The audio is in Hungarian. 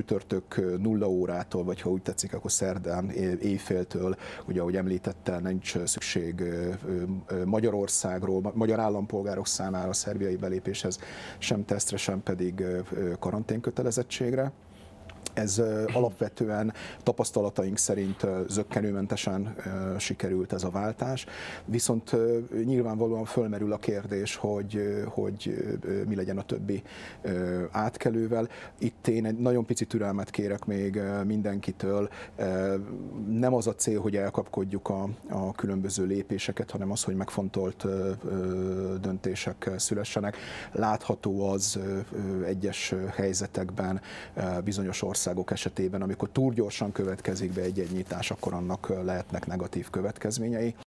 csütörtök 0 órától, vagy ha úgy tetszik, akkor szerdán éjféltől, ugye ahogy említette, nincs szükség Magyarországról, magyar állampolgárok számára a szerbiai belépéshez sem tesztre, sem pedig karanténkötelezettségre. Ez alapvetően tapasztalataink szerint zökkenőmentesen sikerült ez a váltás, viszont nyilvánvalóan fölmerül a kérdés, hogy mi legyen a többi átkelővel. Itt én egy nagyon pici türelmet kérek még mindenkitől. Nem az a cél, hogy elkapkodjuk a különböző lépéseket, hanem az, hogy megfontolt döntések szülessenek. Látható az egyes helyzetekben, bizonyos országok esetében, amikor túl gyorsan következik be egy nyitás, akkor annak lehetnek negatív következményei.